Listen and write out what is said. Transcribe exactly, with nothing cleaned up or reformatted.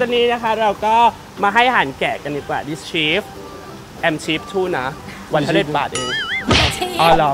ตอนนี้นะคะเราก็มาให้อาหารแกะกันดีกว่าดิสชีฟแอมชีฟทูนะวันละเจ็ดบาทเองอ๋อหรอ